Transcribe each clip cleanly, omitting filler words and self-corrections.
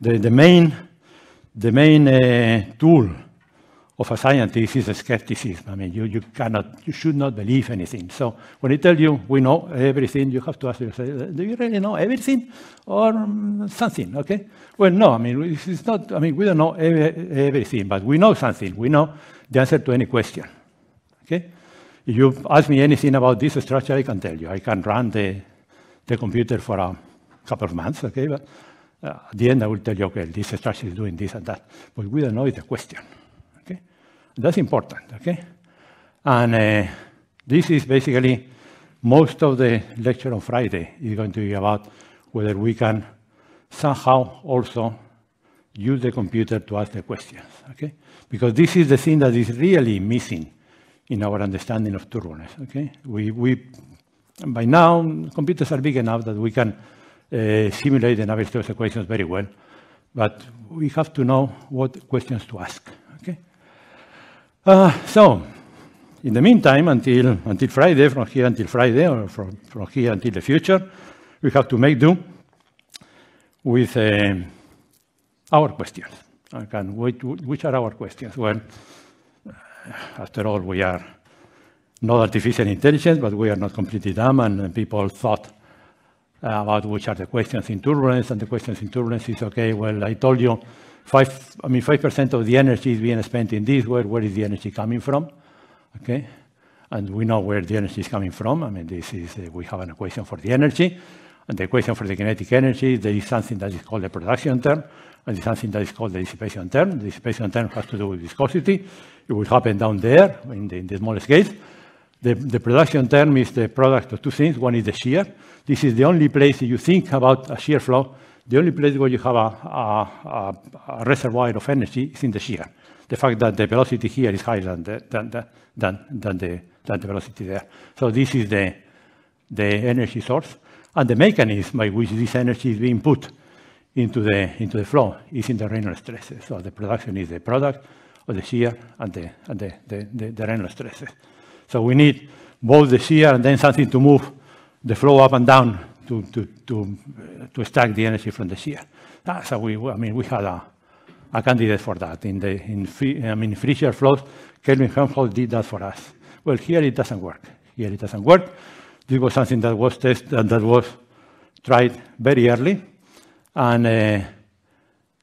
the main tool of a scientist is a skepticism. I mean, you should not believe anything. So when they tell you we know everything, you have to ask yourself, do you really know everything, or something? Okay? Well, no. I mean, it's not. I mean, we don't know everything, but we know something. We know the answer to any question. Okay? If you ask me anything about this structure, I can tell you. I can run the computer for a couple of months. Okay, but at the end, I will tell you, okay, this structure is doing this and that. But we don't know the question. That's important, okay? And this is basically most of the lecture on Friday is going to be about whether we can somehow also use the computer to ask the questions, okay? Because this is the thing that is really missing in our understanding of turbulence, okay? We by now, computers are big enough that we can simulate the Navier-Stokes equations very well, but we have to know what questions to ask. So, in the meantime, until Friday, from here until Friday, or from here until the future, we have to make do with our questions. Which are our questions? Well, after all, we are not artificial intelligence, but we are not completely dumb, and people thought about which are the questions in turbulence, and the questions in turbulence is, okay, well, I told you 5% of the energy is being spent in this. Where is the energy coming from? Okay, and we know where the energy is coming from. I mean, this is we have an equation for the energy, and the equation for the kinetic energy. There is something that is called the production term, and something that is called the dissipation term. The dissipation term has to do with viscosity. It will happen down there in the small scale. The production term is the product of two things. One is the shear. This is the only place that you think about a shear flow. The only place where you have a reservoir of energy is in the shear. The fact that the velocity here is higher than the velocity there. So this is the energy source, and the mechanism by which this energy is being put into the flow is in the Reynolds stresses. So the production is the product of the shear and the Reynolds stresses. So we need both the shear and then something to move the flow up and down to extract the energy from the shear. So we had a candidate for that in free shear flows. Kelvin-Helmholtz did that for us. Well, here it doesn't work. Here it doesn't work. This was something that was tested and that was tried very early, and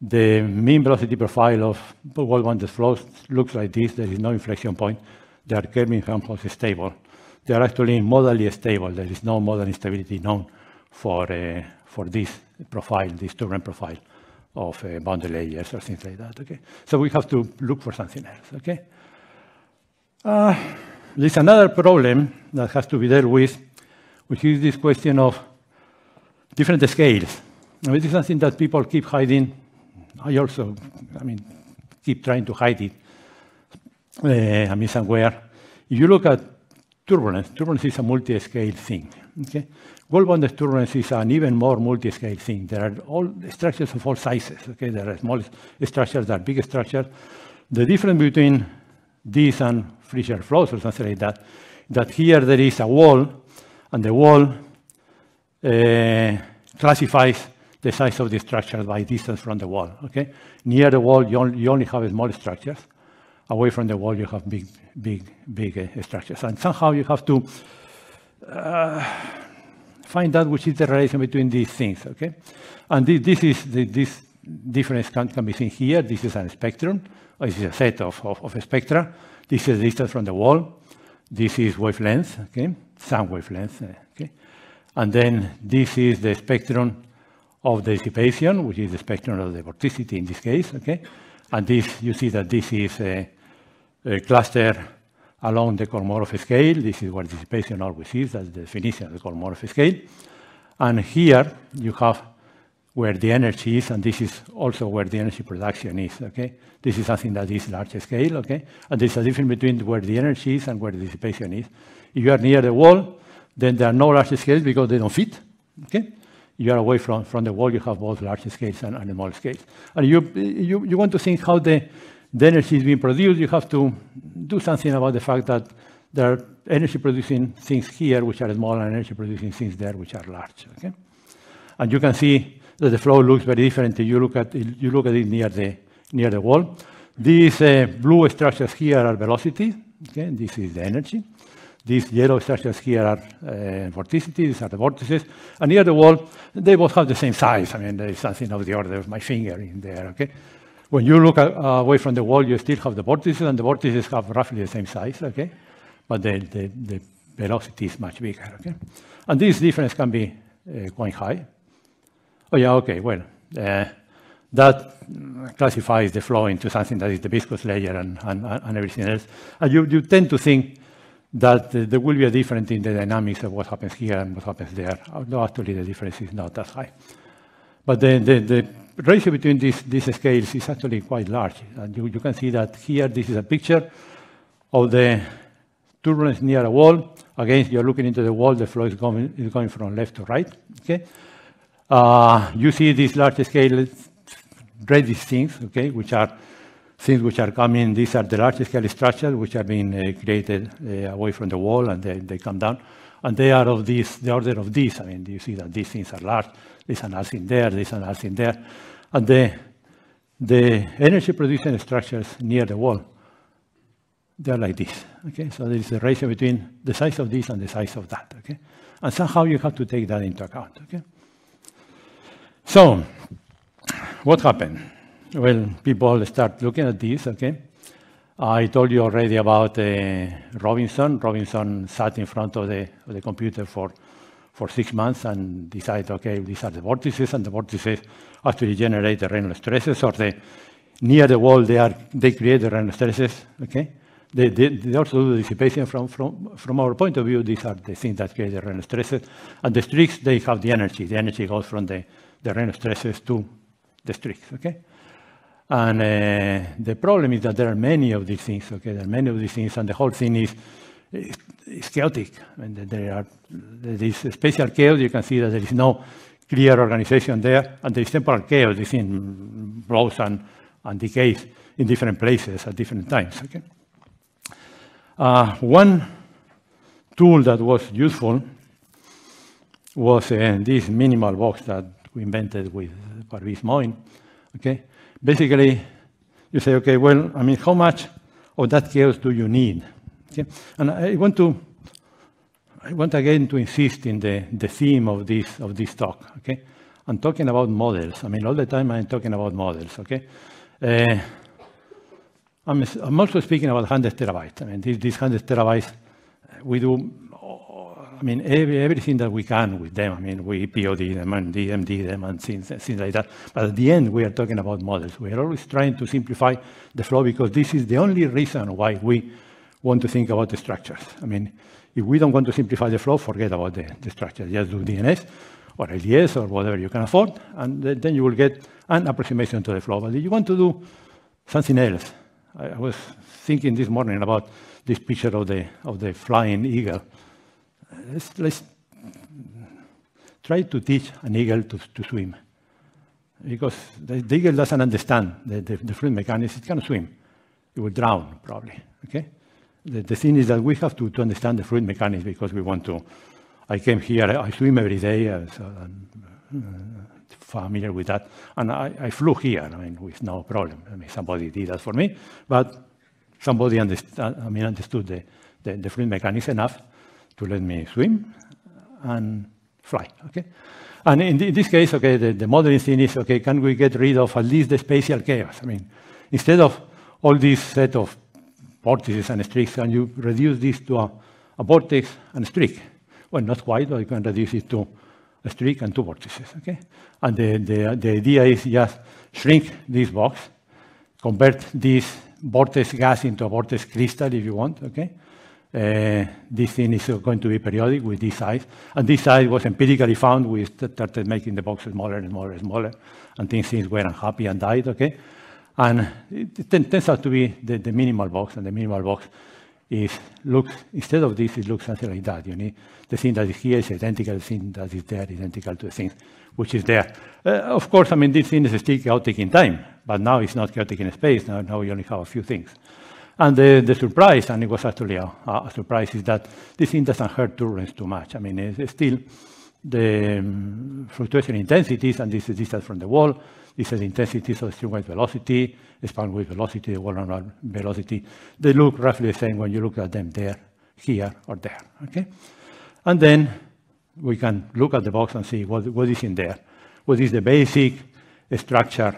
the mean velocity profile of well-bounded flows looks like this. There is no inflection point. They are Kelvin-Helmholtz stable. They are actually modally stable. There is no modal instability known for this profile, this turbulent profile of boundary layers or things like that. Okay, so we have to look for something else. Okay, there's another problem that has to be dealt with, which is this question of different scales. I mean, this is something that people keep hiding. I also keep trying to hide it. Somewhere. If you look at turbulence is a multi-scale thing. Okay. Well-bounded turbulence is an even more multi-scale thing. There are all structures of all sizes. Okay, there are small structures, there are big structures. The difference between this and free shear flows or something like that, that here there is a wall, and the wall classifies the size of the structure by distance from the wall. Okay, near the wall you only have small structures. Away from the wall you have big structures, and somehow you have to find out which is the relation between these things, okay? And this difference can be seen here. This is a spectrum, or this is a set of spectra. This is distance from the wall. This is wavelength, okay? Some wavelength, okay? And then this is the spectrum of the dissipation, which is the spectrum of the vorticity in this case, okay? And this, you see that this is a cluster along the Kolmogorov scale. This is where dissipation always is. That's the definition of the Kolmogorov scale. And here you have where the energy is, and this is also where the energy production is. Okay, this is something that is large scale. Okay, and there's a difference between where the energy is and where the dissipation is. If you are near the wall, then there are no large scales because they don't fit. Okay, you are away from the wall. You have both large scales and small scales. And you want to think how the energy is being produced. You have to do something about the fact that there are energy-producing things here, which are small, and energy-producing things there, which are large. Okay? And you can see that the flow looks very different if you look at it, near the wall. These blue structures here are velocity. Okay, this is the energy. These yellow structures here are vorticity. These are the vortices. And near the wall, they both have the same size. I mean, there is something of the order of my finger in there. Okay. When you look away from the wall, you still have the vortices, and the vortices have roughly the same size. Okay, but the velocity is much bigger. Okay, and this difference can be quite high. Oh yeah, okay. Well, that classifies the flow into something that is the viscous layer and everything else. And you tend to think that there will be a difference in the dynamics of what happens here and what happens there. Although actually the difference is not that high. But the ratio between these scales is actually quite large. And you can see that here, this is a picture of the turbulence near a wall. Again, you're looking into the wall, the flow is going from left to right. Okay? You see these large scale reddish things, okay, which are things which are coming. These are the large scale structures which are being created away from the wall, and they come down. And they are of this, the order of this. I mean, you see that these things are large. There's an arc in there, there's an arc in there. And the energy producing structures near the wall, they are like this. Okay? So there is a ratio between the size of this and the size of that. Okay? And somehow you have to take that into account. Okay? So what happened? Well, people start looking at this. Okay? I told you already about Robinson. Robinson sat in front of the computer for 6 months and decided, okay, these are the vortices, and the vortices actually generate the Reynolds stresses, or near the wall they create the Reynolds stresses. Okay, they also do the dissipation. From our point of view, these are the things that create the Reynolds stresses, and the streaks, they have the energy. The energy goes from the Reynolds stresses to the streaks. Okay. And the problem is that there are many of these things. Okay, there are many of these things, and the whole thing is chaotic. And there is spatial chaos. You can see that there is no clear organization there, and there is temporal chaos. This thing blows and decays in different places at different times. Okay. One tool that was useful was this minimal box that we invented with Parviz Moin. Okay. Basically, you say, okay, well, I mean, how much of that chaos do you need? Okay? And I want again to insist in the theme of this talk. Okay, I'm talking about models. I mean, all the time I'm talking about models. Okay, I'm also speaking about 100 terabytes. I mean, these 100 terabytes, we do. I mean, everything that we can with them. I mean, we POD them and DMD them and things like that. But at the end, we are talking about models. We are always trying to simplify the flow, because this is the only reason why we want to think about the structures. I mean, if we don't want to simplify the flow, forget about the structures. Just do DNS or LES or whatever you can afford, and then you will get an approximation to the flow. But if you want to do something else, I was thinking this morning about this picture of the flying eagle. Let's try to teach an eagle to swim, because the eagle doesn't understand the fluid mechanics. It cannot swim. It will drown, probably. Okay? The thing is that we have to understand the fluid mechanics, because we want to. I came here, I swim every day, so I'm familiar with that. And I flew here, I mean, with no problem. I mean, somebody did that for me, but somebody understood the fluid mechanics enough to let me swim and fly. Okay, and in this case, okay, the modeling thing is, okay, can we get rid of at least the spatial chaos? I mean, instead of all this set of vortices and streaks, can you reduce this to a vortex and a streak? Well, not quite, but you can reduce it to a streak and two vortices. Okay, and the idea is just shrink this box, convert this vortex gas into a vortex crystal, if you want. Okay. This thing is going to be periodic with this size, and this size was empirically found. We started making the box smaller and smaller and smaller, and things were unhappy and died. Okay, and it turns out to be the minimal box, and the minimal box looks, instead of this, it looks something like that. You need the thing that is here is identical to the thing that is there, identical to the thing which is there. Of course, I mean, this thing is still chaotic in time, but now it's not chaotic in space. Now we only have a few things. And the surprise, and it was actually a surprise, is that this thing doesn't hurt turbulence too much. I mean, it's still the fluctuation intensities, and this is distance from the wall. These are the intensities of streamwise velocity, the spanwave velocity, the wall-run velocity. They look roughly the same when you look at them there, here, or there. Okay? And then we can look at the box and see what is in there. What is the basic structure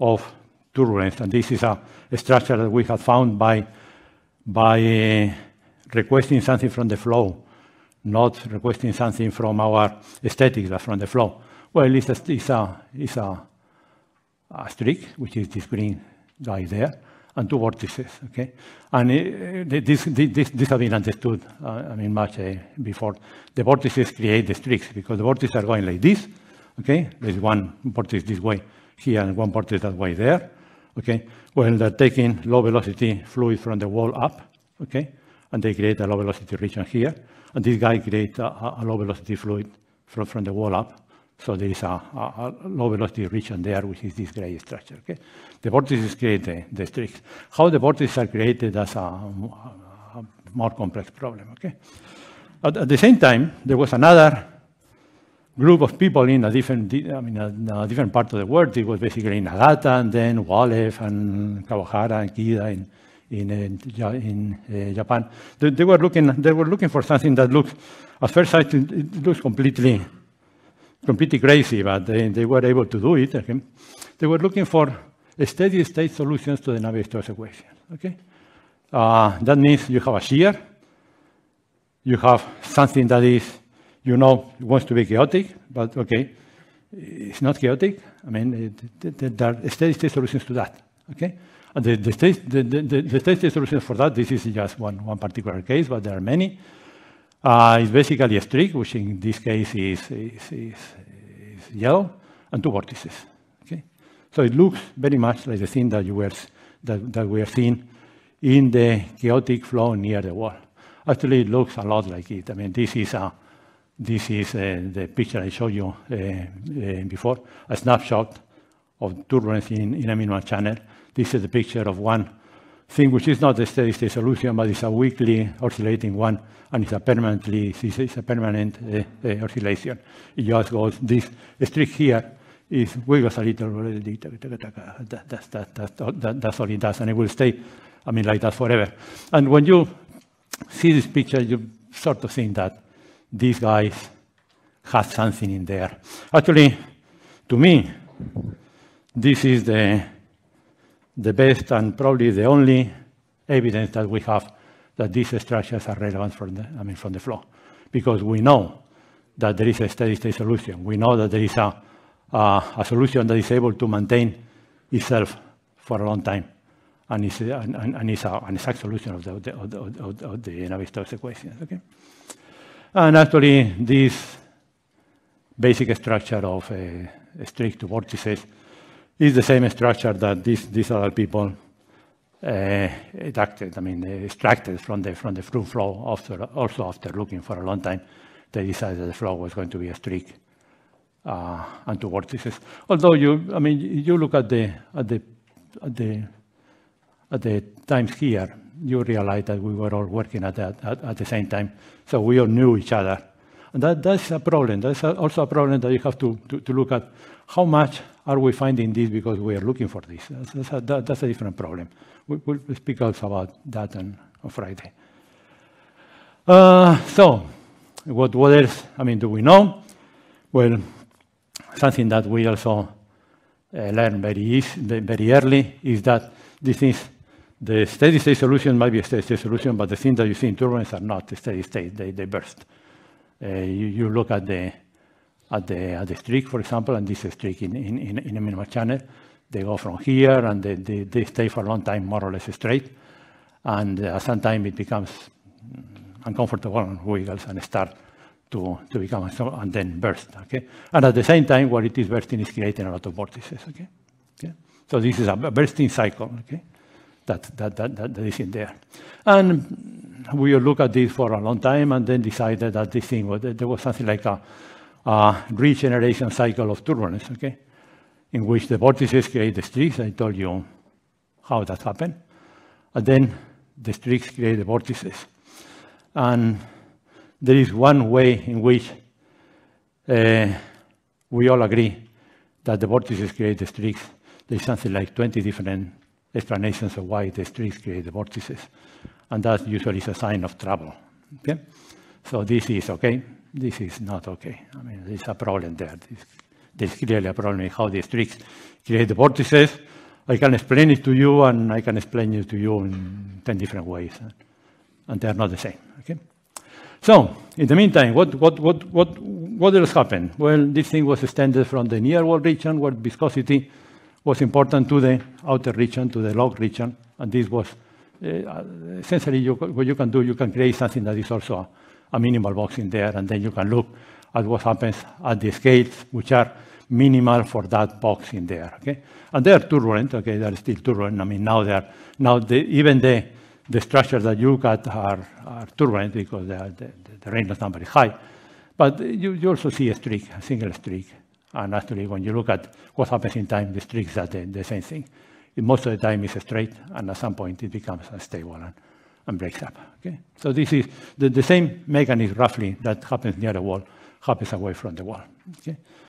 of turbulence? And this is a structure that we have found by requesting something from the flow, not requesting something from our aesthetics, but from the flow. Well, it's a streak, which is this green guy there, and two vortices. Okay, and this have been understood. I mean, much before. The vortices create the streaks because the vortices are going like this. Okay, there's one vortex this way here and one vortex that way there. Okay, well, they're taking low velocity fluid from the wall up. Okay, and they create a low velocity region here. And this guy creates a low velocity fluid from the wall up. So there is a low velocity region there, which is this gray structure. Okay? The vortices create the streaks. How the vortices are created, that's a more complex problem. Okay? At the same time, there was another group of people in a different part of the world. It was basically Nagata, and then Waleff, and Kawahara, and Kida, in Japan. They were looking for something that looks, at first sight, it looks completely crazy, but they were able to do it. Okay? They were looking for steady state solutions to the Navier-Stokes equation. Okay? That means you have a shear, you have something that is, wants to be chaotic, but okay, it's not chaotic. I mean, there are steady state solutions to that. Okay? And the steady state solutions for that, this is just one particular case, but there are many. It's basically a streak, which in this case is yellow, and two vortices. Okay? So it looks very much like the thing that we are seeing in the chaotic flow near the wall. Actually, it looks a lot like it. I mean, this is the picture I showed you before, a snapshot of turbulence in a minimal channel. This is the picture of one thing which is not a steady-state solution, but it's a weakly oscillating one, and it's a permanent oscillation. It just goes, this streak here is wiggles a little, that's all it does, and it will stay, I mean, like that forever. And when you see this picture, you sort of think that these guys had something in there. Actually, to me, this is the best and probably the only evidence that we have that these structures are relevant from the flow, because we know that there is a steady-state solution. We know that there is a solution that is able to maintain itself for a long time, and it's an exact solution of the Navier-Stokes equation. Okay, and actually this basic structure of a streak to vortices is the same structure that these other people extracted from the fluid flow. Also after looking for a long time, they decided that the flow was going to be a streak and two vortices. Although you look at the times here, you realize that we were all working at the same time, so we all knew each other. And that's a problem. That's also a problem that you have to look at. How much are we finding this because we are looking for this? That's a different problem. We'll speak also about that on Friday. So, what else? I mean, do we know? Well, something that we also learned very early is that this is the steady-state solution might be a steady-state solution, but the things that you see in turbulence are not steady-state. They burst. You look at the streak, for example, and this streak in a minimal channel. They go from here, and they stay for a long time, more or less straight. And sometimes it becomes uncomfortable and wiggles and start to become and then burst. Okay. And at the same time, what it is bursting is creating a lot of vortices. Okay. Okay. So this is a bursting cycle. Okay. That is in there. And we look at this for a long time and then decided that this thing, there was something like a regeneration cycle of turbulence, okay? In which the vortices create the streaks. I told you how that happened. And then the streaks create the vortices. And there is one way in which we all agree that the vortices create the streaks. There's something like 20 different explanations of why the streaks create the vortices. And that usually is a sign of trouble. Okay? So this is okay. This is not okay. I mean, there's a problem there. There's clearly a problem in how the streaks create the vortices. I can explain it to you, and I can explain it to you in 10 different ways. And they're not the same. Okay? So, in the meantime, what else happened? Well, this thing was extended from the near world region, where viscosity was important, to the outer region, to the log region. And this was essentially what you can do. You can create something that is also a minimal box in there, and then you can look at what happens at the scales, which are minimal for that box in there. Okay, and they are turbulent. Okay, they are still turbulent. I mean, now they are even the structures that you got are turbulent, because the Reynolds number is high. But you also see a streak, a single streak. And actually, when you look at what happens in time, the streaks are the same thing. Most of the time, it's straight, and at some point, it becomes unstable and breaks up. Okay? So this is the same mechanism, roughly, that happens near the wall, happens away from the wall. Okay?